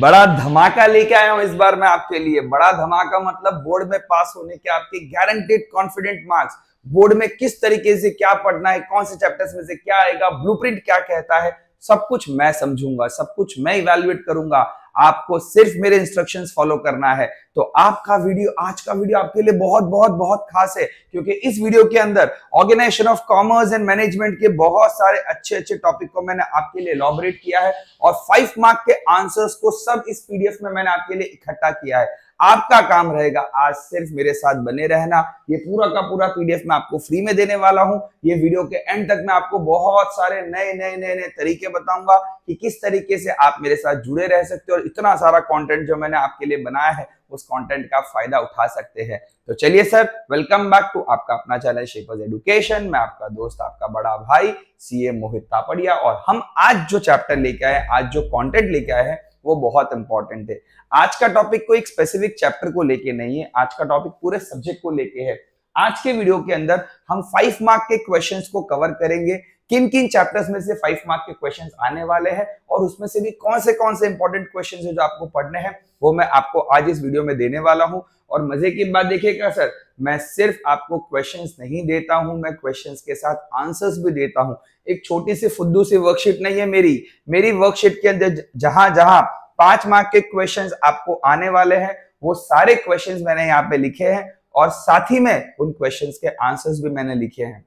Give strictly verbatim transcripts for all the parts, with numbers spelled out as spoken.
बड़ा धमाका लेके आया हूं इस बार मैं आपके लिए। बड़ा धमाका मतलब बोर्ड में पास होने के आपके गारंटेड कॉन्फिडेंट मार्क्स। बोर्ड में किस तरीके से क्या पढ़ना है, कौन से चैप्टर्स में से क्या आएगा, ब्लूप्रिंट क्या कहता है, सब कुछ मैं समझूंगा, सब कुछ मैं इवैल्यूएट करूंगा। आपको सिर्फ मेरे इंस्ट्रक्शंस फॉलो करना है। तो आपका वीडियो, आज का वीडियो आपके लिए बहुत बहुत बहुत खास है, क्योंकि इस वीडियो के अंदर organisation of commerce and management के बहुत सारे अच्छे अच्छे टॉपिक को मैंने आपके लिए एलॉबरेट किया है और फाइव मार्क के आंसर्स को सब इस पीडीएफ में मैंने आपके लिए इकट्ठा किया है। आपका काम रहेगा आज सिर्फ मेरे साथ बने रहना। ये पूरा का पूरा पीडीएफ मैं आपको फ्री में देने वाला हूं। ये वीडियो के एंड तक मैं आपको बहुत सारे नए नए नए नए तरीके बताऊंगा कि किस तरीके से आप मेरे साथ जुड़े रह सकते हो और इतना सारा कंटेंट जो मैंने आपके लिए बनाया है उस कंटेंट का फायदा उठा सकते हैं। तो चलिए सर, वेलकम बैक टू आपका अपना चैनल शेपर्स एजुकेशन। मैं आपका दोस्त, आपका बड़ा भाई सीए मोहित तापड़िया, और हम आज जो चैप्टर लेके आए, आज जो कंटेंट लेके आए हैं वो बहुत इंपॉर्टेंट है। आज का टॉपिक कोई एक स्पेसिफिक चैप्टर को लेके नहीं है, आज का टॉपिक पूरे सब्जेक्ट को लेके है। आज के वीडियो के अंदर हम फाइव मार्क के क्वेश्चंस को कवर करेंगे, किन किन चैप्टर्स में से फाइव मार्क के क्वेश्चंस आने वाले हैं और उसमें से भी कौन से कौन से इंपॉर्टेंट क्वेश्चंस हैं जो आपको पढ़ने हैं, वो मैं आपको आज इस वीडियो में देने वाला हूं। और मजे की बात देखिएगा सर, मैं सिर्फ आपको क्वेश्चंस नहीं देता हूं, मैं क्वेश्चंस के साथ आंसर्स भी देता हूं। एक छोटी सी फुद्दू सी वर्कशीट नहीं है मेरी। मेरी वर्कशीट के अंदर जहां जहां पांच मार्क के क्वेश्चंस आपको आने वाले हैं वो सारे क्वेश्चंस मैंने यहाँ पे लिखे हैं और साथ ही में उन क्वेश्चंस के आंसर्स भी मैंने लिखे हैं।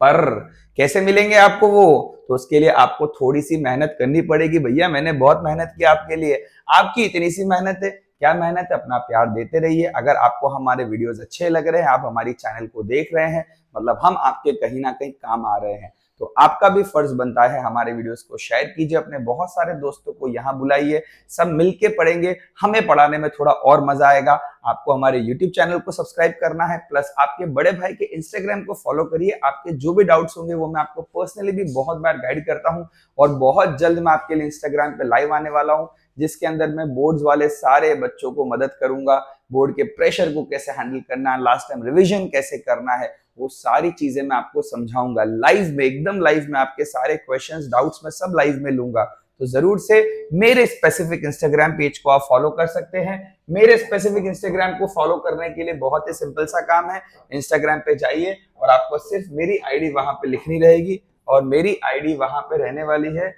पर कैसे मिलेंगे आपको वो, तो उसके लिए आपको थोड़ी सी मेहनत करनी पड़ेगी। भैया मैंने बहुत मेहनत की आपके लिए, आपकी इतनी सी मेहनत है, क्या मेहनत है? अपना प्यार देते रहिए। अगर आपको हमारे वीडियोस अच्छे लग रहे हैं, आप हमारी चैनल को देख रहे हैं, मतलब हम आपके कहीं ना कहीं काम आ रहे हैं, तो आपका भी फर्ज बनता है हमारे वीडियोस को शेयर कीजिए। अपने बहुत सारे दोस्तों को यहाँ बुलाइए, सब मिलके पढ़ेंगे, हमें पढ़ाने में थोड़ा और मजा आएगा। आपको हमारे यूट्यूब चैनल को सब्सक्राइब करना है, प्लस आपके बड़े भाई के इंस्टाग्राम को फॉलो करिए। आपके जो भी डाउट्स होंगे वो मैं आपको पर्सनली भी बहुत बार गाइड करता हूँ और बहुत जल्द मैं आपके लिए इंस्टाग्राम पे लाइव आने वाला हूँ, जिसके अंदर मैं बोर्ड्स वाले सारे बच्चों को मदद करूंगा। बोर्ड के प्रेशर को कैसे हैंडल करना है, लास्ट टाइम रिवीजन कैसे करना है, वो सारी चीजें मैं आपको समझाऊंगा लाइव में, एकदम लाइव में। आपके सारे क्वेश्चंस, डाउट्स मैं सब लाइव में लूंगा। तो जरूर से मेरे स्पेसिफिक इंस्टाग्राम पेज को आप फॉलो कर सकते हैं। मेरे स्पेसिफिक इंस्टाग्राम को फॉलो करने के लिए बहुत ही सिंपल सा काम है। इंस्टाग्राम पे जाइए और आपको सिर्फ मेरी आईडी वहां पे लिखनी रहेगी और मेरी आईडी वहां पे रहने वाली है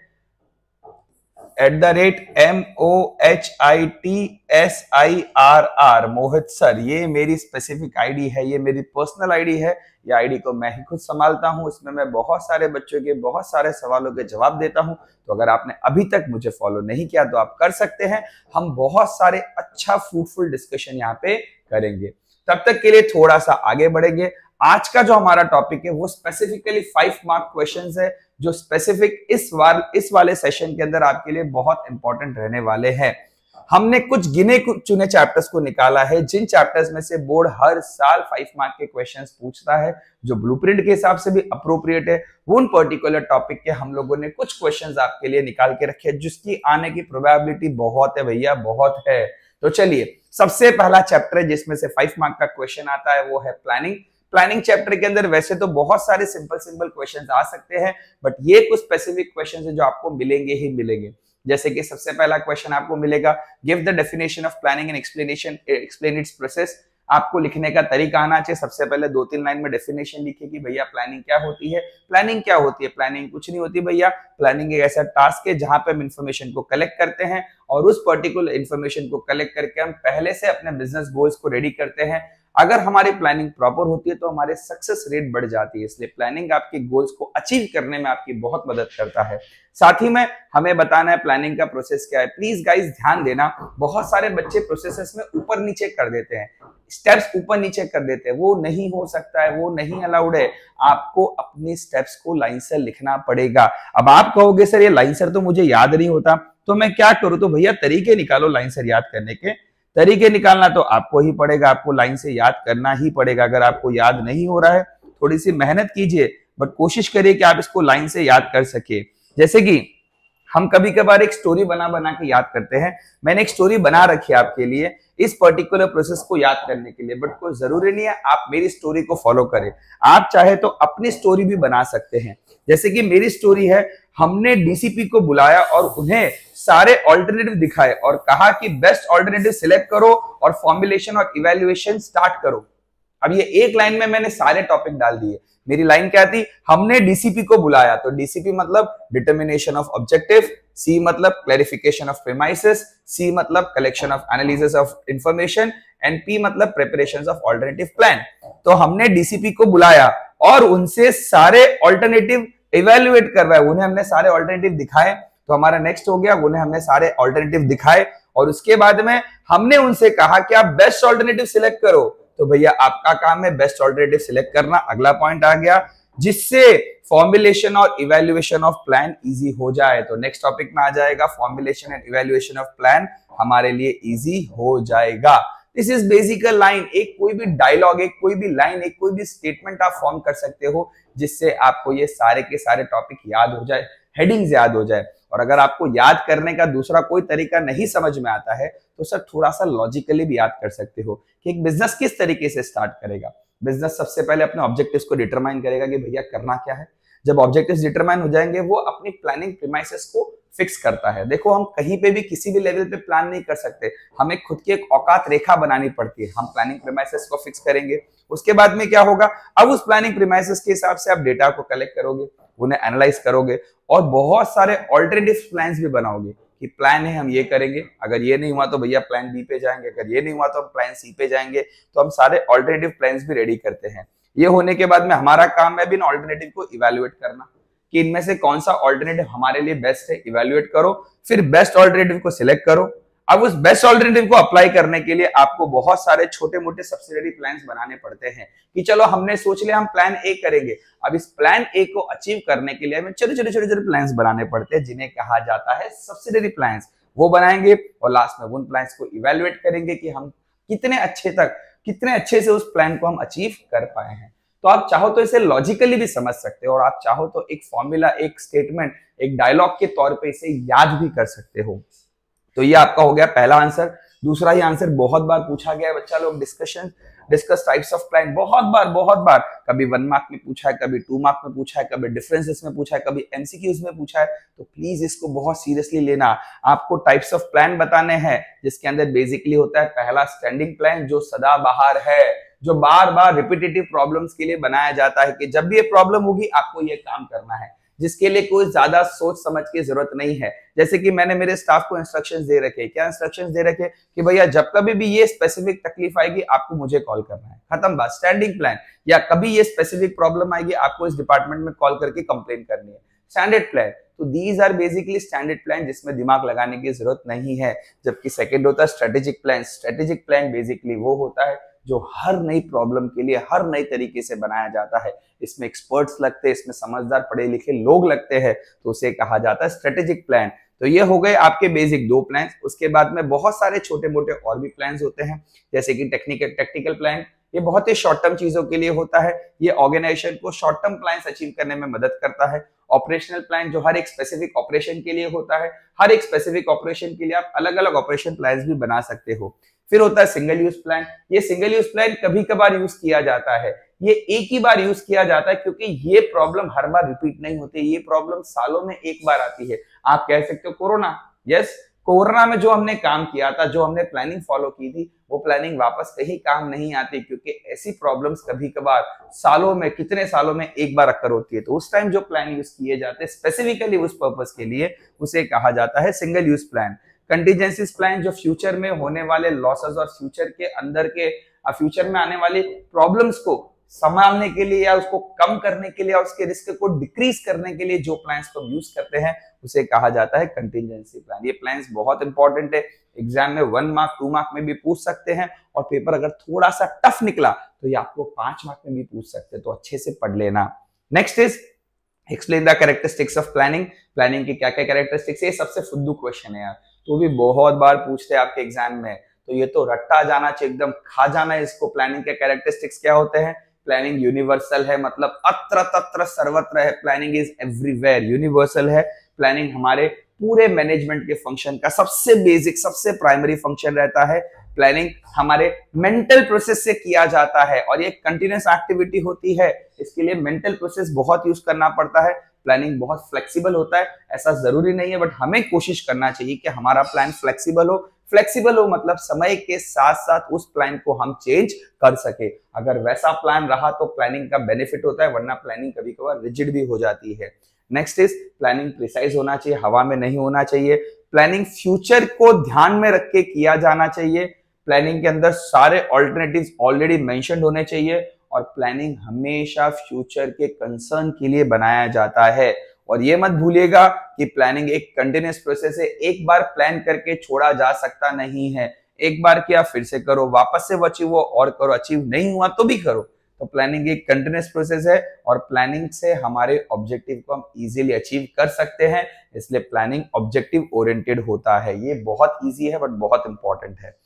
at the rate M O H I T S I R R Mohit sir. ये मेरी स्पेसिफिक आईडी है, ये मेरी पर्सनल आईडी है। ये आईडी को मैं ही खुद संभालता हूँ, इसमें मैं बहुत सारे बच्चों के बहुत सारे सवालों के जवाब देता हूँ। तो अगर आपने अभी तक मुझे फॉलो नहीं किया तो आप कर सकते हैं। हम बहुत सारे अच्छा फ्रूटफुल डिस्कशन यहाँ पे करेंगे। तब तक के लिए थोड़ा सा आगे बढ़ेंगे। आज का जो हमारा टॉपिक है वो स्पेसिफिकली फाइव मार्क क्वेश्चंस है, जो स्पेसिफिक इस वार इस वाले सेशन के अंदर आपके लिए बहुत इंपॉर्टेंट रहने वाले हैं। हमने कुछ गिने चुने चैप्टर्स को निकाला है, जिन चैप्टर्स में से बोर्ड हर साल फाइव मार्क के क्वेश्चंस पूछता है, जो ब्लूप्रिंट के हिसाब से भी अप्रोप्रिएट है। उन पर्टिकुलर टॉपिक के हम लोगों ने कुछ क्वेश्चंस आपके लिए निकाल के रखे हैं, जिसकी आने की प्रोबेबिलिटी बहुत है भैया, बहुत है। तो चलिए, सबसे पहला चैप्टर है जिसमें से फाइव मार्क का क्वेश्चन आता है वो है प्लानिंग। प्लानिंग चैप्टर के अंदर वैसे तो बहुत सारे सिंपल सिंपल क्वेश्चंस आ सकते हैं, बट ये कुछ स्पेसिफिक क्वेश्चंस हैं जो आपको मिलेंगे ही मिलेंगे। जैसे कि सबसे पहला क्वेश्चन आपको मिलेगा, give the definition of planning and explanation, explain its process. आपको लिखने का तरीका आना चाहिए। सबसे पहले दो तीन लाइन में डेफिनेशन लिखिए कि भैया प्लानिंग क्या होती है। प्लानिंग क्या होती है? प्लानिंग कुछ नहीं होती भैया। प्लानिंग एक ऐसा टास्क है जहां पे हम इन्फॉर्मेशन को कलेक्ट करते हैं और उस पर्टिकुलर इन्फॉर्मेशन को कलेक्ट करके हम पहले से अपने बिजनेस गोल्स को रेडी करते हैं। अगर हमारी प्लानिंग प्रॉपर होती है तो हमारे सक्सेस रेट बढ़ जाती है, इसलिए प्लानिंग आपके गोल्स को अचीव करने में आपकी बहुत मदद करता है। साथ ही में हमें बताना है प्लानिंग का प्रोसेस क्या है। प्लीज गाइस ध्यान देना, बहुत सारे बच्चे प्रोसेसेस में ऊपर नीचे कर देते हैं, स्टेप्स ऊपर नीचे कर देते हैं। वो नहीं हो सकता है, वो नहीं अलाउड है। आपको अपने स्टेप्स को लाइन से लिखना पड़ेगा। अब आप कहोगे सर ये लाइन सर तो मुझे याद नहीं होता, तो मैं क्या करूं? तो भैया तरीके निकालो लाइन सर याद करने के। तरीके निकालना तो आपको ही पड़ेगा, आपको लाइन से याद करना ही पड़ेगा। अगर आपको याद नहीं हो रहा है, थोड़ी सी मेहनत कीजिए, बट कोशिश करिए कि आप इसको लाइन से याद कर सके। जैसे कि हम कभी कभार एक स्टोरी बना बना के याद करते हैं। मैंने एक स्टोरी बना रखी है आपके लिए इस पर्टिकुलर प्रोसेस को याद करने के लिए, बट कोई जरूरी नहीं है आप मेरी स्टोरी को फॉलो करें। आप चाहे तो अपनी स्टोरी भी बना सकते हैं। जैसे कि मेरी स्टोरी है, हमने डीसीपी को बुलाया और उन्हें सारे ऑल्टरनेटिव दिखाए और कहा कि बेस्ट ऑल्टरनेटिव सिलेक्ट करो और फॉर्मुलेशन और इवेल्युएशन स्टार्ट करो। अब ये एक लाइन में मैंने सारे टॉपिक डाल दिए। मेरी लाइन क्या थी, हमने डीसीपी को बुलाया, तो डीसीपी मतलब डिटर्मिनेशन ऑफ ऑब्जेक्टिव, सी मतलब क्लैरिफिकेशन ऑफ प्रीमाइसेस, सी मतलब collection of analysis of information, and P मतलब प्रिपरेशंस ऑफ अल्टरनेटिव प्लान। तो हमने डीसीपी को बुलाया और उनसे सारे ऑल्टरनेटिव इवेल्युएट करवाए, उन्हें हमने सारे ऑल्टरनेटिव दिखाए। तो हमारा नेक्स्ट हो गया, उन्हें हमने सारे ऑल्टरनेटिव दिखाए और उसके बाद में हमने उनसे कहा कि आप बेस्ट ऑल्टरनेटिव सिलेक्ट करो। तो भैया आपका काम है बेस्ट ऑल्टरनेटिव सिलेक्ट करना। अगला पॉइंट आ गया, जिससे फॉर्मुलेशन और इवेल्युएशन ऑफ प्लान इजी हो जाए। तो नेक्स्ट टॉपिक में आ जाएगा formulation and evaluation of plan हमारे लिए इजी हो जाएगा। This is basical line. एक कोई भी डायलॉग, एक कोई भी लाइन, एक कोई भी स्टेटमेंट आप फॉर्म कर सकते हो जिससे आपको ये सारे के सारे टॉपिक याद हो जाए, हेडिंग्स याद हो जाए। और अगर आपको याद करने का दूसरा कोई तरीका नहीं समझ में आता है तो सर थोड़ा सा लॉजिकली भी याद कर सकते हो कि एक बिजनेस किस तरीके से स्टार्ट करेगा। बिजनेस सबसे पहले अपने ऑब्जेक्टिव्स को डिटरमाइन करेगा कि भैया करना क्या है। जब ऑब्जेक्टिव्स डिटरमाइन हो जाएंगे वो अपनी प्लानिंग प्रीमाइसेस को फिक्स करता है। देखो, हम कहीं पे भी किसी भी लेवल पे प्लान नहीं कर सकते, हमें खुद की एक औकात रेखा बनानी पड़ती है। हम प्लानिंग प्रीमाइसेस को फिक्स करेंगे, उसके बाद में क्या होगा, अब उस प्लानिंग प्रीमाइसेस के हिसाब से आप डेटा को कलेक्ट करोगे, उन्हें एनालाइज करोगे और बहुत सारे ऑल्टरनेटिव प्लान्स भी बनाओगे कि प्लान है हम ये करेंगे, अगर ये नहीं हुआ तो भैया प्लान बी पे जाएंगे, अगर ये नहीं हुआ तो हम प्लान सी पे जाएंगे। तो हम सारे ऑल्टरनेटिव प्लान्स भी रेडी करते हैं। ये होने के बाद में हमारा काम है भी इन ऑल्टरनेटिव को इवेल्युएट करना कि इनमें से कौन सा ऑल्टरनेटिव हमारे लिए बेस्ट है। इवेल्युएट करो, फिर बेस्ट ऑल्टरनेटिव को सिलेक्ट करो। अब उस बेस्ट ऑल्टरनेटिव को अप्लाई करने के लिए आपको बहुत सारे छोटे मोटे सब्सिडरी प्लान्स बनाने पड़ते हैं कि चलो हमने सोच लिया हम प्लान ए करेंगे। अब इस प्लान ए को अचीव करने के लिए हमें छोटे छोटे छोटे छोटे प्लान्स बनाने पड़ते हैं जिन्हें कहा जाता है सब्सिडरी प्लान्स। वो बनाएंगे और लास्ट में उन प्लान्स को इवेल्युएट करेंगे कि हम कितने अच्छे तक कितने अच्छे से उस प्लान को हम अचीव कर पाए हैं। तो आप चाहो तो इसे लॉजिकली भी समझ सकते हो और आप चाहो तो एक फॉर्मूला, एक स्टेटमेंट, एक डायलॉग के तौर पे इसे याद भी कर सकते हो। तो ये आपका हो गया पहला आंसर। दूसरा ही आंसर बहुत बार पूछा गया है बच्चा लोग, discussion discuss types of plan बहुत बार बहुत बार कभी वन मार्क में पूछा है, कभी टू मार्क में पूछा है, कभी डिफरेंसेस में पूछा है, कभी एमसीक्यूज में पूछा है। तो प्लीज इसको बहुत सीरियसली लेना। आपको टाइप्स ऑफ प्लान बताने हैं जिसके अंदर बेसिकली होता है पहला स्टैंडिंग प्लान जो सदाबहार है, जो बार बार रिपीटेटिव प्रॉब्लम्स के लिए बनाया जाता है कि जब भी ये प्रॉब्लम होगी आपको ये काम करना है, जिसके लिए कोई ज्यादा सोच समझ की जरूरत नहीं है। जैसे कि मैंने मेरे स्टाफ को इंस्ट्रक्शंस दे रखे, क्या इंस्ट्रक्शंस दे रखे कि भैया जब कभी भी ये स्पेसिफिक तकलीफ आएगी आपको मुझे कॉल करना है, खत्म बात, स्टैंडिंग प्लान। या कभी ये स्पेसिफिक प्रॉब्लम आएगी आपको इस डिपार्टमेंट में कॉल करके कंप्लेन करनी है, स्टैंडर्ड प्लान। तो these are basically standard plan जिसमें दिमाग लगाने की जरूरत नहीं है। जबकि सेकेंड होता है strategic plan. Strategic plan basically वो होता है जो हर नई प्रॉब्लम के लिए हर नई तरीके से बनाया जाता है। इसमें एक्सपर्ट्स लगते हैं, इसमें समझदार पढ़े लिखे लोग लगते हैं, तो उसे कहा जाता है स्ट्रेटेजिक प्लान। तो ये हो गए आपके बेसिक दो प्लान। उसके बाद में बहुत सारे छोटे मोटे और भी प्लान होते हैं जैसे कि टेक्निकल टेक्टिकल प्लान। ये बहुत ही शॉर्ट टर्म चीजों के लिए होता है, ये ऑर्गेनाइजेशन को शॉर्ट टर्म प्लान अचीव करने में मदद करता है। ऑपरेशनल प्लान जो हर एक स्पेसिफिक ऑपरेशन के लिए होता है, हर एक स्पेसिफिक ऑपरेशन के लिए आप अलग अलग ऑपरेशन प्लान भी बना सकते हो। फिर होता है सिंगल यूज प्लान। ये सिंगल यूज प्लान कभी कभार यूज किया जाता है, ये एक ही बार यूज किया जाता है क्योंकि ये प्रॉब्लम हर बार रिपीट नहीं होती, ये प्रॉब्लम सालों में एक बार आती है। आप कह सकते हो कोरोना, यस कोरोना में जो हमने काम किया था, जो हमने प्लानिंग फॉलो की थी, वो प्लानिंग वापस कहीं काम नहीं आती क्योंकि ऐसी प्रॉब्लम्स कभी कभार सालों में, कितने सालों में एक बार अक्सर होती है। तो उस टाइम जो प्लान यूज किए जाते हैं स्पेसिफिकली उस पर्पज के लिए, उसे कहा जाता है single use plan. Contingencies plan जो फ्यूचर में होने वाले लॉसेस और फ्यूचर के अंदर के फ्यूचर में आने वाली प्रॉब्लम्स को संभालने के लिए या उसको कम करने के लिए या उसके रिस्क को डिक्रीज करने के लिए जो प्लान्स को यूज करते हैं उसे कहा जाता है कंटीजेंसी प्लान। ये प्लान्स बहुत इंपॉर्टेंट है, एग्जाम में वन मार्क टू मार्क में भी पूछ सकते हैं और पेपर अगर थोड़ा सा टफ निकला तो ये आपको पांच मार्क में भी पूछ सकते हैं, तो अच्छे से पढ़ लेना। Next is explain the characteristics of planning. Planning की क्या क्या कैरेक्टरिस्टिक्स है, ये सबसे फुद्दू क्वेश्चन है यार, तो भी बहुत बार पूछते हैं आपके एग्जाम में, तो ये तो रट्टा जाना चाहिए, एकदम खा जाना है इसको। प्लानिंग के कैरेक्टरिस्टिक्स क्या होते हैं, प्लानिंग यूनिवर्सल है, मतलब अत्र तत्र सर्वत्र है, प्लानिंग इज एवरीवेयर, यूनिवर्सल है। प्लानिंग हमारे पूरे मैनेजमेंट के फंक्शन का सबसे बेसिक, सबसे प्राइमरी फंक्शन रहता है। प्लानिंग हमारे मेंटल प्रोसेस से किया जाता है और ये कंटिन्यूअस एक्टिविटी होती है, इसके लिए मेंटल प्रोसेस बहुत यूज करना पड़ता है। प्लानिंग बहुत फ्लेक्सिबल होता है, ऐसा जरूरी नहीं है, बट हमें कोशिश करना चाहिए कि हमारा प्लान फ्लेक्सिबल हो। फ्लेक्सिबल हो मतलब समय के साथ साथ उस प्लान को हम चेंज कर सके। अगर वैसा प्लान रहा तो प्लानिंग का बेनिफिट होता है, वरना प्लानिंग कभी कभार रिजिड भी हो जाती है। नेक्स्ट इज प्लानिंग प्रिसाइज होना चाहिए, हवा में नहीं होना चाहिए। प्लानिंग फ्यूचर को ध्यान में रख के किया जाना चाहिए। प्लानिंग के अंदर सारे ऑल्टरनेटिव्स ऑलरेडी मेंशन होने चाहिए और प्लानिंग हमेशा फ्यूचर के कंसर्न के लिए बनाया जाता है। और ये मत भूलिएगा कि प्लानिंग एक कंटिन्यूअस प्रोसेस है, एक बार प्लान करके छोड़ा जा सकता नहीं है। एक बार किया फिर से करो, वापस से अचीव हो और करो, अचीव नहीं हुआ तो भी करो। तो प्लानिंग एक कंटिन्यूअस प्रोसेस है और प्लानिंग से हमारे ऑब्जेक्टिव को हम इजीली अचीव कर सकते हैं, इसलिए प्लानिंग ऑब्जेक्टिव ओरिएंटेड होता है। ये बहुत इजी है बट बहुत इंपॉर्टेंट है।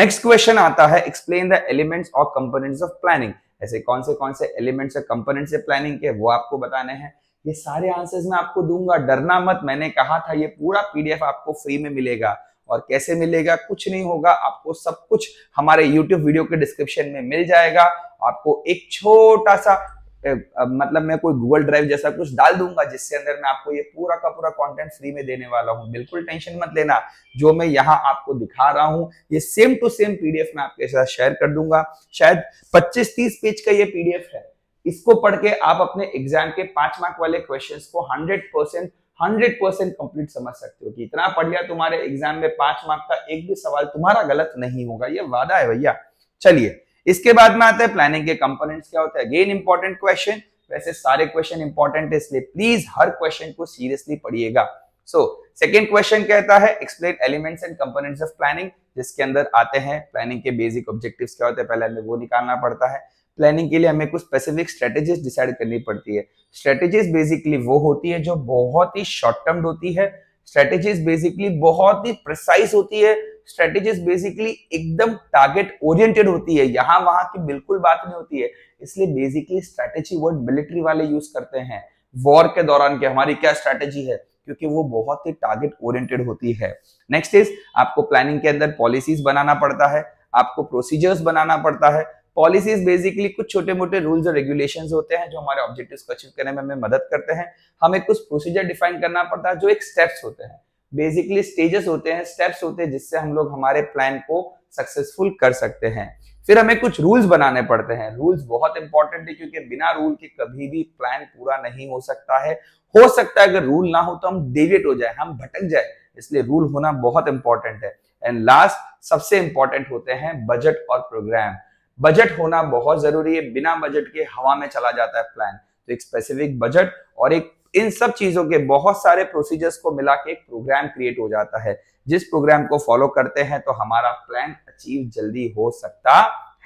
नेक्स्ट क्वेश्चन आता है, एक्सप्लेन द एलिमेंट्स और कंपोनेंट्स ऑफ प्लानिंग। ऐसे कौन से कौन से एलिमेंट्स और कंपोनेंट्स है प्लानिंग के, वो आपको बताने हैं। ये सारे आंसर्स मैं आपको दूंगा, डरना मत। मैंने कहा था ये पूरा पीडीएफ आपको फ्री में मिलेगा, और कैसे मिलेगा, कुछ नहीं होगा, आपको सब कुछ हमारे यूट्यूब वीडियो के डिस्क्रिप्शन में मिल जाएगा। आपको एक छोटा सा मतलब मैं कोई गूगल ड्राइव जैसा कुछ डाल दूंगा जिसके अंदर मैं आपको ये पूरा का पूरा कंटेंट फ्री में देने वाला हूं। बिल्कुल टेंशन मत लेना, जो मैं यहाँ आपको दिखा रहा हूं ये सेम टू सेम पीडीएफ मैं आपके साथ शेयर कर दूंगा। शायद पच्चीस तीस पेज का ये पीडीएफ है, इसको पढ़ के आप अपने एग्जाम के पांच मार्क वाले क्वेश्चंस को hundred percent hundred percent complete समझ सकते हो कि इतना पढ़ लिया तुम्हारे एग्जाम में पांच मार्क का एक भी सवाल तुम्हारा गलत नहीं होगा। ये वादा है भैया। चलिए इसके बाद में आता है प्लानिंग के कंपोनेंट्स क्या होते हैं। अगेन इंपॉर्टेंट क्वेश्चन, वैसे सारे क्वेश्चन इंपॉर्टेंट है इसलिए प्लीज हर क्वेश्चन को सीरियसली पढ़िएगा। सो सेकेंड क्वेश्चन कहता है explain elements and components of planning, जिसके अंदर आते हैं प्लानिंग के बेसिक ऑब्जेक्टिव्स क्या होते हैं, पहले हमें वो निकालना पड़ता है। प्लानिंग के लिए हमें कुछ स्पेसिफिक स्ट्रेटेजीज डिसाइड करनी पड़ती है। स्ट्रेटेजीज बेसिकली वो होती है जो बहुत ही शॉर्ट टर्म होती है। स्ट्रेटेजीज बेसिकली बहुत ही प्रिसाइज होती है। स्ट्रेटेजीज बेसिकली एकदम टारगेट ओरिएंटेड होती है, यहाँ वहां की बिल्कुल बात नहीं होती है। इसलिए बेसिकली स्ट्रेटेजी वर्ड मिलिट्री वाले यूज करते हैं वॉर के दौरान कि हमारी क्या स्ट्रेटेजी है, क्योंकि वो बहुत ही टारगेट ओरिएंटेड होती है। नेक्स्ट इज आपको प्लानिंग के अंदर पॉलिसीज बनाना पड़ता है, आपको प्रोसीजर्स बनाना पड़ता है। पॉलिसीज बेसिकली कुछ छोटे मोटे रूल्स और रेगुलेशंस होते हैं जो हमारे ऑब्जेक्टिव्स को अचीव करने में हमें मदद करते हैं। हमें कुछ प्रोसीजर डिफाइन करना पड़ता है जो एक स्टेप्स होते हैं, बेसिकली स्टेजेस होते हैं, स्टेप्स होते हैं जिससे हम लोग हमारे प्लान को सक्सेसफुल कर सकते हैं। फिर हमें कुछ रूल्स बनाने पड़ते हैं। रूल्स बहुत इंपॉर्टेंट है क्योंकि बिना रूल के कभी भी प्लान पूरा नहीं हो सकता है। हो सकता है अगर रूल ना हो तो हम डेविएट हो जाए, हम भटक जाए, इसलिए रूल होना बहुत इंपॉर्टेंट है। एंड लास्ट सबसे इंपॉर्टेंट होते हैं बजट और प्रोग्राम। बजट होना बहुत जरूरी है, बिना बजट के हवा में चला जाता है प्लान। तो एक स्पेसिफिक बजट और एक इन सब चीजों के बहुत सारे प्रोसीजर्स को मिला के एक प्रोग्राम क्रिएट हो जाता है, जिस प्रोग्राम को फॉलो करते हैं तो हमारा प्लान अचीव जल्दी हो सकता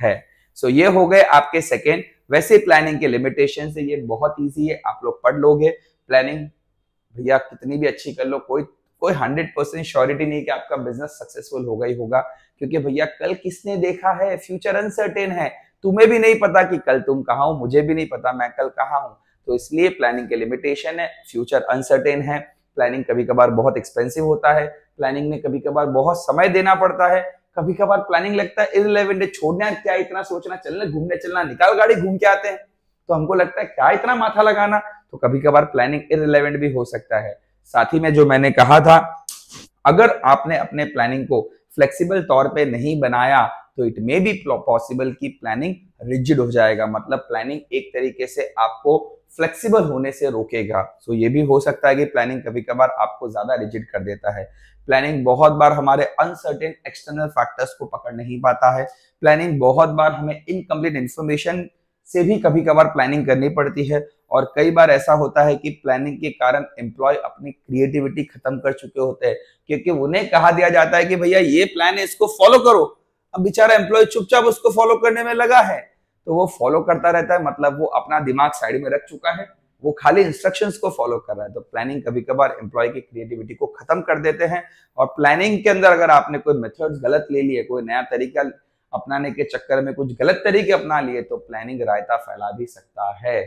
है। सो ये हो गए आपके सेकेंड। वैसे प्लानिंग के लिमिटेशन से ये बहुत ईजी है, आप लोग पढ़ लोगे। प्लानिंग भैया कितनी भी अच्छी कर लो, कोई कोई हंड्रेड परसेंट श्योरिटी नहीं कि आपका बिजनेस सक्सेसफुल होगा ही होगा, क्योंकि भैया कल किसने देखा है, फ्यूचर अनसर्टेन है। तुम्हें भी नहीं पता कि कल तुम कहाँ हो, मुझे भी नहीं पता मैं कल कहाँ हूँ। तो इसलिए प्लानिंग के लिमिटेशन है, फ्यूचर अनसर्टेन है, प्लानिंग कभी कभार बहुत एक्सपेंसिव होता है, प्लानिंग में कभी कभार बहुत समय देना पड़ता है, कभी कभार प्लानिंग लगता है इररिलेवेंट है, छोड़ना क्या इतना सोचना, चलना घूमने चलना, निकाल गाड़ी घूम के आते हैं, तो हमको लगता है क्या इतना माथा लगाना। तो कभी कभार प्लानिंग इररिलेवेंट भी हो सकता है। साथ ही में जो मैंने कहा था, अगर आपने अपने प्लानिंग को फ्लेक्सिबल तौर पे नहीं बनाया तो इट मे बी पॉसिबल कि प्लानिंग रिजिड हो जाएगा, मतलब प्लानिंग एक तरीके से आपको फ्लेक्सिबल होने से रोकेगा। सो ये भी हो सकता है कि प्लानिंग कभी कभार आपको ज्यादा रिजिड कर देता है। प्लानिंग बहुत बार हमारे अनसर्टेन एक्सटर्नल फैक्टर्स को पकड़ नहीं पाता है। प्लानिंग बहुत बार हमें इनकम्प्लीट इंफॉर्मेशन से भी कभी कभार प्लानिंग करनी पड़ती है, और कई बार ऐसा होता है कि प्लानिंग के कारण एम्प्लॉय अपनी क्रिएटिविटी खत्म कर चुके होते हैं, क्योंकि उन्हें कहा दिया जाता है कि भैया ये प्लान है, इसको फॉलो करो। अब बेचारा एम्प्लॉय चुपचाप उसको फॉलो करने में लगा है, तो वो फॉलो करता रहता है, मतलब वो अपना दिमाग साइड में रख चुका है, वो खाली इंस्ट्रक्शंस को फॉलो कर रहा है। तो प्लानिंग कभी कभार एम्प्लॉय की क्रिएटिविटी को खत्म कर देते हैं। और प्लानिंग के अंदर अगर आपने कोई मेथड्स गलत ले लिए, कोई नया तरीका अपनाने के चक्कर में कुछ गलत तरीके अपना लिए, तो प्लानिंग रायता फैला भी सकता है।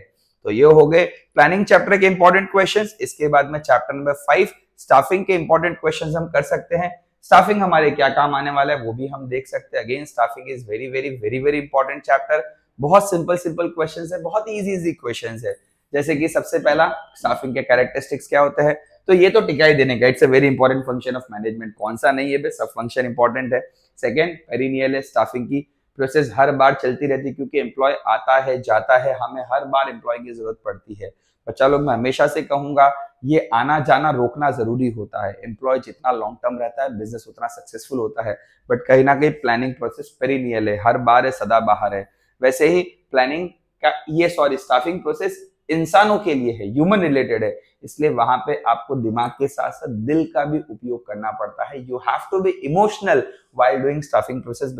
तो ये हो गए प्लानिंग चैप्टर के इंपॉर्टेंट क्वेश्चंस। इसके बाद में चैप्टर नंबर फाइव स्टाफिंग के इंपॉर्टेंट क्वेश्चंस हम कर सकते हैं। स्टाफिंग हमारे क्या काम आने वाला है वो भी हम देख सकते हैं। Again staffing is very very very very important chapter. बहुत सिंपल सिंपल क्वेश्चंस है, बहुत इजी इजी क्वेश्चंस है। जैसे कि सबसे पहला स्टाफिंग के कैरेक्टरिस्टिक्स क्या होते हैं, तो ये तो टिकाई देने का, it's a very important function of management, कौन सा नहीं है बे, सब फंक्शन इंपॉर्टेंट है। सेकेंड, पेरिनियल है, स्टाफिंग की प्रोसेस हर बार चलती रहती है क्योंकि एम्प्लॉय आता है जाता है, हमें हर बार एम्प्लॉय की जरूरत पड़ती है। बच्चा लोग, मैं हमेशा से कहूंगा ये आना जाना रोकना जरूरी होता है। एम्प्लॉय जितना लॉन्ग टर्म रहता है बिजनेस उतना सक्सेसफुल होता है, बट कहीं ना कहीं प्लानिंग प्रोसेस पेरिनियल है, हर बार है, सदाबहार है। वैसे ही प्लानिंग का ये सॉरी स्टाफिंग प्रोसेस इंसानों के लिए है, ह्यूमन रिलेटेड है, इसलिए वहां पे आपको दिमाग के साथ साथ दिल का भी उपयोग करना पड़ता है। You have to be emotional while doing staffing process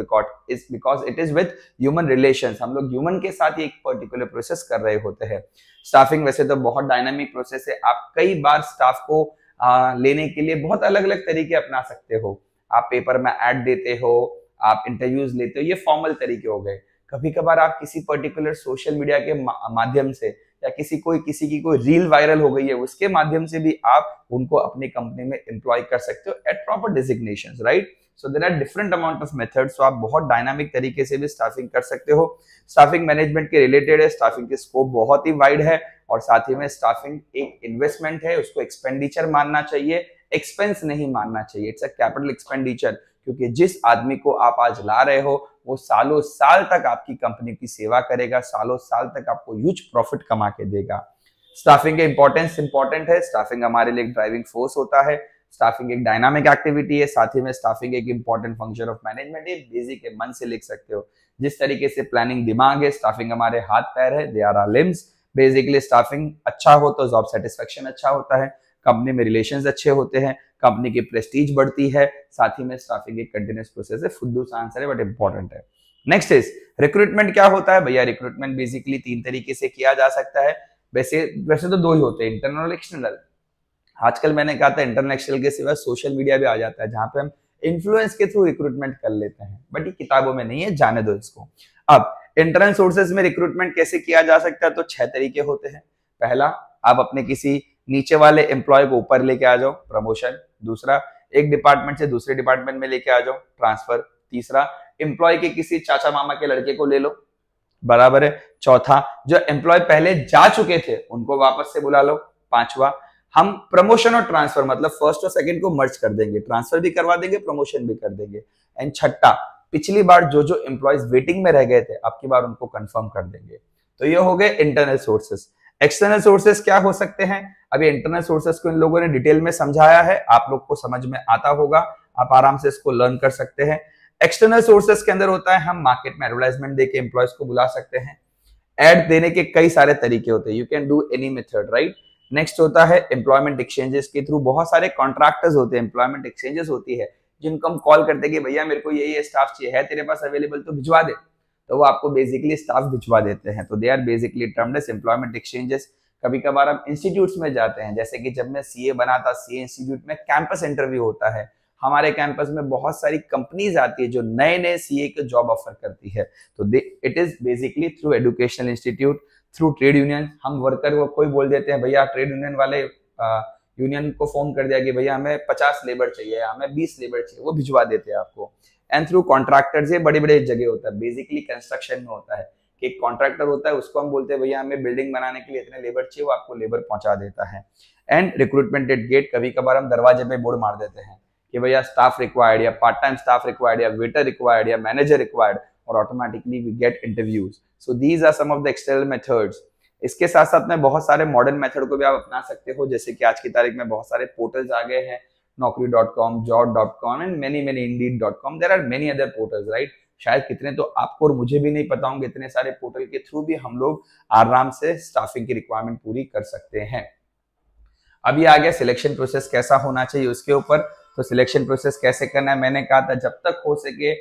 because it is with human relations, हम लोग ह्यूमन के साथ एक पर्टिकुलर प्रोसेस कर रहे होते हैं। स्टाफिंग वैसे तो बहुत डायनामिक प्रोसेस है, आप कई बार स्टाफ को आ, लेने के लिए बहुत अलग अलग तरीके अपना सकते हो। आप पेपर में एड देते हो, आप इंटरव्यूज लेते हो, ये फॉर्मल तरीके हो गए। कभी कभार आप किसी पर्टिकुलर सोशल मीडिया के माध्यम से या किसी कोई किसी की कोई रील वायरल हो गई है उसके माध्यम से भी आप उनको अपनी कंपनी में एम्प्लॉय कर सकते हो at proper designations, right. So there are different amount of methods, so आप बहुत डायनामिक तरीके से भी स्टाफिंग कर सकते हो। स्टाफिंग मैनेजमेंट के रिलेटेड है, स्टाफिंग की स्कोप बहुत ही वाइड है और साथ ही में स्टाफिंग एक इन्वेस्टमेंट है, उसको एक्सपेंडिचर मानना चाहिए, एक्सपेंस नहीं मानना चाहिए। इट्स अ कैपिटल एक्सपेंडिचर, क्योंकि जिस आदमी को आप आज ला रहे हो वो सालों साल तक आपकी कंपनी की सेवा करेगा, सालों साल तक आपको ह्यूज प्रॉफिट कमा के देगा। स्टाफिंग के इंपॉर्टेंस इंपॉर्टेंट है, स्टाफिंग हमारे लिए एक ड्राइविंग फोर्स होता है, स्टाफिंग एक डायनामिक एक्टिविटी है, साथ ही में स्टाफिंग एक इंपॉर्टेंट फंक्शन ऑफ मैनेजमेंट है। बेसिक है, मन से लिख सकते हो, जिस तरीके से प्लानिंग दिमाग है, स्टाफिंग हमारे हाथ पैर है, they are our limbs. Basically staffing अच्छा हो तो जॉब सेटिस्फेक्शन अच्छा होता है, कंपनी में रिलेशंस अच्छे होते हैं, कंपनी की प्रेस्टीज बढ़ती है, साथ ही में स्टाफिंग एक कंटिन्यूअस प्रोसेस है। फुद्दू सा आंसर है बट इंपॉर्टेंट है। नेक्स्ट इज रिक्रूटमेंट क्या होता है भैया। रिक्रूटमेंट बेसिकली तीन तरीके से किया जा सकता है, वैसे वैसे तो दो ही होते हैं, इंटरनल और एक्सटर्नल। आजकल मैंने कहा था इंटरनल एक्सटर्नल के सिवा सोशल मीडिया भी आ जाता है जहाँ पे हम इन्फ्लुएंस के थ्रू रिक्रूटमेंट कर लेते हैं, बट ये किताबों में नहीं है, जाने दो इसको। अब इंटरनल सोर्सेज में रिक्रूटमेंट कैसे किया जा सकता है, तो छह तरीके होते हैं। पहला, आप अपने किसी नीचे वाले एम्प्लॉय को ऊपर लेके आ जाओ, प्रमोशन। दूसरा, एक डिपार्टमेंट से दूसरे डिपार्टमेंट में लेके आ जाओ, ट्रांसफर। तीसरा, एम्प्लॉय के किसी चाचा मामा के लड़के को ले लो, बराबर है। चौथा, जो एम्प्लॉय पहले जा चुके थे उनको वापस से बुला लो। पांचवा, हम प्रमोशन और ट्रांसफर मतलब फर्स्ट और सेकंड को मर्ज कर देंगे, ट्रांसफर भी करवा देंगे, प्रमोशन भी कर देंगे। एंड छठा, पिछली बार जो जो एम्प्लॉयज वेटिंग में रह गए थे अब की बार उनको कंफर्म कर देंगे। तो ये हो गए इंटरनल सोर्सेस। एक्सटर्नल सोर्सेस क्या हो सकते हैं, अभी इंटरनल सोर्सेस को इन लोगों ने डिटेल में समझाया है, आप लोग को समझ में आता होगा, आप आराम से इसको लर्न कर सकते हैं। एक्सटर्नल सोर्सेस के अंदर होता है, हम मार्केट में एडवर्टाइजमेंट देके एम्प्लॉयज को बुला सकते हैं, एड देने के कई सारे तरीके होते हैं, you can do any method, right. Next होता है एम्प्लॉयमेंट एक्सचेंजेस के थ्रू, बहुत सारे कॉन्ट्रैक्टर्स होते हैं, एम्प्लॉयमेंट एक्सचेंजेस होती है जिनको हम कॉल करते हैं कि भैया मेरे को ये ये स्टाफ चाहिए, है तेरे पास अवेलेबल तो भिजवा दे, तो वो आपको बेसिकली स्टाफ भिजवा देते हैं। तो they are basically termed as employment exchanges. कभी कभार हम इंस्टीट्यूट्स में जाते हैं, जैसे कि जब मैं सीए बना था, सीए इंस्टीट्यूट में कैंपस इंटरव्यू होता है, हमारे कैंपस में बहुत सारी कंपनीज आती है जो नए नए सीए के जॉब ऑफर करती है, तो they it is basically through educational institute, through trade union. हम वर्कर को कोई बोल देते हैं भैया, ट्रेड यूनियन वाले यूनियन को फोन कर दिया कि भैया हमें पचास लेबर चाहिए, हमें बीस लेबर चाहिए, वो भिजवा देते हैं आपको। एंड थ्रू कॉन्ट्रैक्टर्स, ये बड़े बड़े जगह होता है, बेसिकली कंस्ट्रक्शन में होता है कि एक कॉन्ट्रैक्टर होता है, उसको हम बोलते हैं भैया हमें बिल्डिंग बनाने के लिए इतने लेबर चाहिए, वो आपको लेबर पहुंचा देता है। एंड रिक्रूटमेंट एट गेट, कभी कभार हम दरवाजे पे बोर्ड मार देते हैं कि भैया स्टाफ रिक्वायर्ड, या पार्ट टाइम स्टाफ रिक्वायर्ड, या वेटर रिक्वायर्ड, या मैनेजर रिक्वायर्ड, और automatically we get interviews. So these are some of the external methods. इसके साथ साथ में बहुत सारे मॉडर्न मेथड को भी आप अपना सकते हो, जैसे कि आज की तारीख में बहुत सारे पोर्टल्स आ गए हैं, Naukri dot com, job dot com and many many indeed dot com. There are many other portals, right? शायद कितने तो आपको और मुझे भी नहीं पता होंगे, इतने सारे पोर्टल के थ्रू भी हम लोग आराम से स्टाफिंग की रिक्वायरमेंट पूरी कर सकते हैं। अब ये आ गया सिलेक्शन प्रोसेस कैसा होना चाहिए उसके ऊपर, तो सिलेक्शन प्रोसेस कैसे करना है, मैंने कहा था जब तक हो सके,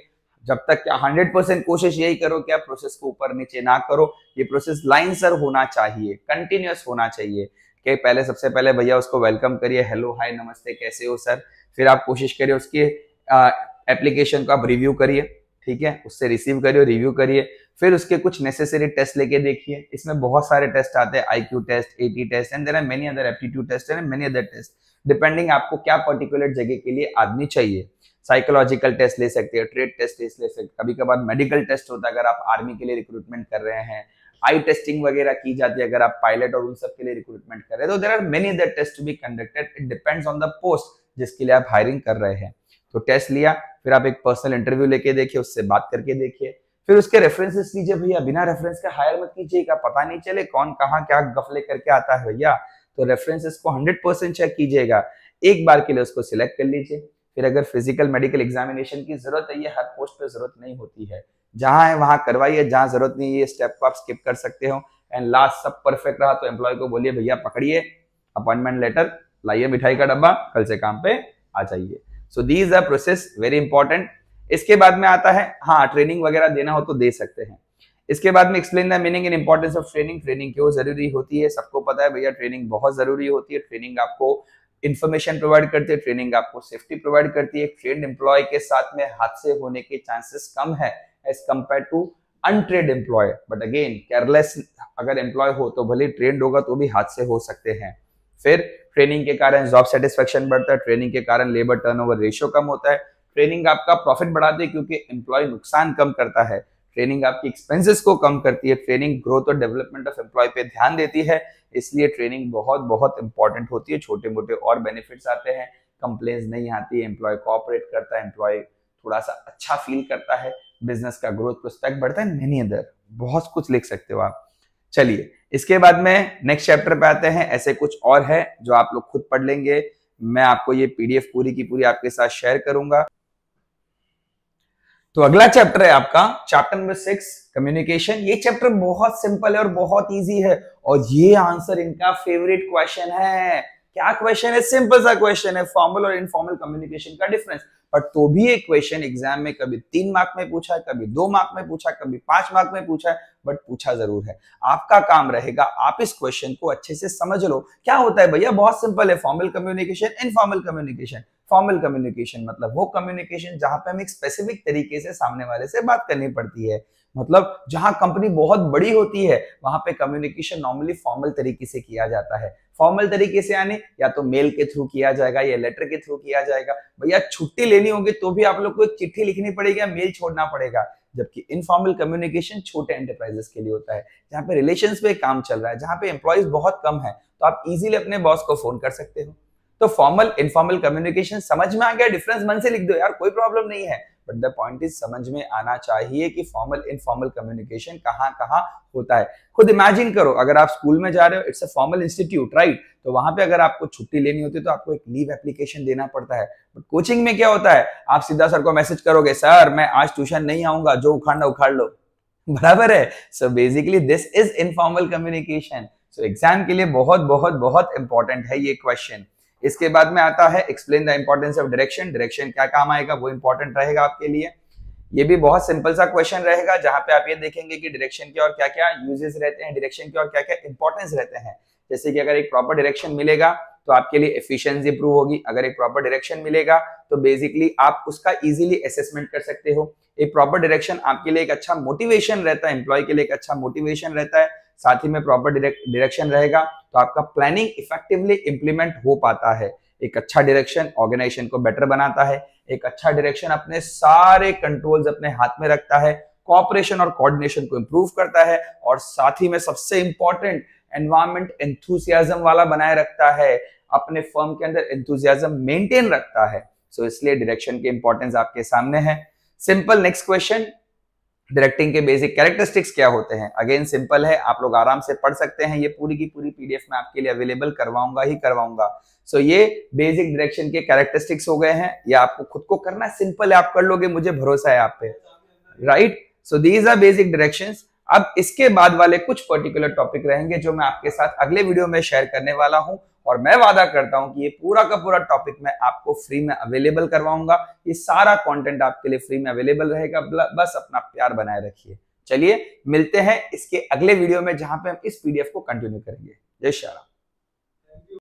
जब तक क्या हंड्रेड परसेंट कोशिश यही करो कि आप प्रोसेस को ऊपर नीचे ना करो, ये प्रोसेस लाइन सर होना चाहिए, कंटिन्यूअस होना चाहिए कि पहले सबसे पहले भैया उसको वेलकम करिए, हेलो हाय नमस्ते कैसे हो सर, फिर आप कोशिश करिए उसके एप्लीकेशन को आप रिव्यू करिए, ठीक है, उससे रिसीव करिए, रिव्यू करिए, फिर उसके कुछ नेसेसरी टेस्ट लेके देखिए। इसमें बहुत सारे टेस्ट आते हैं, IQ test, AT test and there are many other aptitude test and many other test, depending आपको क्या पर्टिकुलर जगह के लिए आदमी चाहिए। साइकोलॉजिकल टेस्ट ले सकते हैं, ट्रेड टेस्ट ले सकते हैं, कभी कभार मेडिकल टेस्ट होता है अगर आप आर्मी के लिए रिक्रूटमेंट कर रहे हैं, आई टेस्टिंग वगैरह की जाती है अगर आप पायलट और उन सब के लिए रिक्रूटमेंट कर रहे हैं, तो there are many other test to be conducted, it depends on the post जिसके लिए आप हायरिंग कर रहे हैं। तो टेस्ट लिया, फिर आप एक पर्सनल इंटरव्यू लेके देखिए, उससे बात करके देखिए, फिर उसके रेफरेंसेस लीजिए। भैया बिना रेफरेंस के हायर मत कीजिएगा, पता नहीं चले कौन कहाँ क्या गफले करके आता है भैया। तो रेफरेंसेस को हंड्रेड परसेंट चेक कीजिएगा, एक बार के लिए उसको सिलेक्ट कर लीजिए। फिर अगर फिजिकल मेडिकल एग्जामिनेशन की जरूरत है, ये हर पोस्ट पे जरूरत नहीं होती है, जहाँ है वहाँ करवाइए, जहाँ जरूरत नहीं है ये स्टेप को आप स्किप कर सकते हो। एंड लास्ट सब परफेक्ट रहा तो एम्प्लॉय को बोलिए भैया पकड़िए अपॉइंटमेंट लेटर, लाइए मिठाई का डब्बा, कल से काम पे आ जाइए। So these are process very important. इसके बाद में आता है, हाँ ट्रेनिंग वगैरह देना हो तो दे सकते हैं। इसके बाद में explain the meaning and importance of training, training क्यों जरूरी होती है। सबको पता है भैया ट्रेनिंग बहुत जरूरी होती है, ट्रेनिंग आपको इन्फॉर्मेशन प्रोवाइड करती है, ट्रेनिंग आपको सेफ्टी प्रोवाइड करती है। ट्रेन्ड एम्प्लॉय के साथ में हादसे होने के चांसेस कम है as compare to untrained employ, but again careless अगर एम्प्लॉय हो तो भले ट्रेंड होगा तो भी हादसे हो सकते हैं। फिर ट्रेनिंग के कारण जॉब सेटिस्फेक्शन बढ़ता है, ट्रेनिंग के कारण लेबर टर्नओवर रेशियो कम होता है, ट्रेनिंग आपका प्रॉफिट बढ़ाती है क्योंकि एम्प्लॉय नुकसान कम करता है, ट्रेनिंग आपकी एक्सपेंसेस को कम करती है, ट्रेनिंग ग्रोथ और डेवलपमेंट ऑफ एम्प्लॉय पे ध्यान देती है, इसलिए ट्रेनिंग बहुत बहुत इंपॉर्टेंट होती है। छोटे मोटे और बेनिफिट्स आते हैं, कंप्लेंट्स नहीं आती, एम्प्लॉय कोऑपरेट करता है, एम्प्लॉय थोड़ा सा अच्छा फील करता है, बिजनेस का ग्रोथ प्रोस्पेक्ट बढ़ता है, मेनी अदर बहुत कुछ लिख सकते हो आप। चलिए इसके बाद में नेक्स्ट चैप्टर पे आते हैं, ऐसे कुछ और है जो आप लोग खुद पढ़ लेंगे, मैं आपको ये पीडीएफ पूरी की पूरी आपके साथ शेयर करूंगा। तो अगला चैप्टर है आपका चैप्टर नंबर सिक्स कम्युनिकेशन। ये चैप्टर बहुत सिंपल है और बहुत इजी है, और ये आंसर इनका फेवरेट क्वेश्चन है। क्या क्वेश्चन है? सिंपल सा क्वेश्चन है, फॉर्मल और इनफॉर्मल कम्युनिकेशन का डिफरेंस। बट तो भी एक क्वेश्चन एग्जाम में कभी तीन मार्क में पूछा है, कभी दो मार्क में पूछा, कभी पांच मार्क में पूछा है, बट पूछा जरूर है। आपका काम रहेगा आप इस क्वेश्चन को अच्छे से समझ लो। क्या होता है भैया? बहुत सिंपल है, formal communication, informal communication. Formal communication मतलब वो कम्युनिकेशन जहां पे हमें एक स्पेसिफिक तरीके से सामने वाले से बात करनी पड़ती है, मतलब जहां कंपनी बहुत बड़ी होती है वहां पे कम्युनिकेशन नॉर्मली फॉर्मल तरीके से किया जाता है। फॉर्मल तरीके से यानी या तो मेल के थ्रू किया जाएगा या लेटर के थ्रू किया जाएगा। भैया छुट्टी लेनी होगी तो भी आप लोग को एक चिट्ठी लिखनी पड़ेगी या मेल छोड़ना पड़ेगा। जबकि इनफॉर्मल कम्युनिकेशन छोटे एंटरप्राइजेस के लिए होता है, जहाँ पे रिलेशंस पे काम चल रहा है, जहाँ पे एम्प्लॉयज बहुत कम है, तो आप इजीली अपने बॉस को फोन कर सकते हो। तो फॉर्मल इनफॉर्मल कम्युनिकेशन समझ में आ गया, डिफरेंस मन से लिख दो यार, कोई प्रॉब्लम नहीं है। बट द पॉइंट इज समझ में आना चाहिए कि फॉर्मल इनफॉर्मल कम्युनिकेशन कहाँ कहाँ होता है। खुद इमेजिन करो, अगर आप स्कूल में जा रहे हो, it's a formal institute right, तो वहां पे अगर आपको छुट्टी लेनी होती है तो आपको एक लीव एप्लीकेशन देना पड़ता है। बट कोचिंग में क्या होता है? आप सीधा सर को मैसेज करोगे, सर मैं आज ट्यूशन नहीं आऊंगा, जो उखाड़ना उखाड़ लो, बराबर है। So basically this is informal communication. So exam के लिए बहुत बहुत बहुत इंपॉर्टेंट है ये क्वेश्चन। इसके बाद में आता है explain the importance of direction. Direction क्या काम आएगा वो इंपॉर्टेंट रहेगा आपके लिए। ये भी बहुत सिंपल सा क्वेश्चन रहेगा, जहां पे आप ये देखेंगे कि डायरेक्शन के और क्या क्या यूजेस रहते हैं, डायरेक्शन के और क्या क्या इंपॉर्टेंस रहते हैं। जैसे कि अगर एक प्रॉपर डायरेक्शन मिलेगा तो आपके लिए एफिशिएंसी इंप्रूव होगी, अगर एक प्रॉपर डायरेक्शन मिलेगा तो बेसिकली आप उसका इजीली असेसमेंट कर सकते हो। एक प्रॉपर डायरेक्शन आपके लिए एक अच्छा मोटिवेशन रहता है, एम्प्लॉय के लिए एक अच्छा मोटिवेशन रहता है, साथ ही में प्रॉपर डायरेक्शन रहेगा तो आपका प्लानिंग इफेक्टिवली इंप्लीमेंट हो पाता है। एक अच्छा डायरेक्शन ऑर्गेनाइजेशन को बेटर बनाता है, एक अच्छा डायरेक्शन अपने सारे कंट्रोल्स अपने हाथ में रखता है, कोऑपरेशन और कोऑर्डिनेशन को इंप्रूव करता है, और साथ ही में सबसे इंपॉर्टेंट एनवायरमेंट एंथुसियाज्म वाला बनाए रखता है, अपने फर्म के अंदर एंथुसियाज्म मेंटेन रखता है। सो इसलिए डायरेक्शन के इंपॉर्टेंस आपके सामने है। सिंपल नेक्स्ट क्वेश्चन, डायरेक्टिंग के बेसिक कैरेक्टरिस्टिक्स क्या होते हैं। अगेन सिंपल है, आप लोग आराम से पढ़ सकते हैं, ये पूरी की पूरी पीडीएफ में आपके लिए अवेलेबल करवाऊंगा ही करवाऊंगा। सो so, ये बेसिक डायरेक्शन के कैरेक्टरिस्टिक्स हो गए हैं, ये आपको खुद को करना सिंपल है, आप कर लोगे, मुझे भरोसा है आप पे, right. So these are basic directions. अब इसके बाद वाले कुछ पर्टिकुलर टॉपिक रहेंगे जो मैं आपके साथ अगले वीडियो में शेयर करने वाला हूं, और मैं वादा करता हूं कि ये पूरा का पूरा टॉपिक मैं आपको फ्री में अवेलेबल करवाऊंगा। ये सारा कंटेंट आपके लिए फ्री में अवेलेबल रहेगा, बस अपना प्यार बनाए रखिए। चलिए मिलते हैं इसके अगले वीडियो में, जहां पे हम इस पीडीएफ को कंटिन्यू करेंगे। जय श्री राम।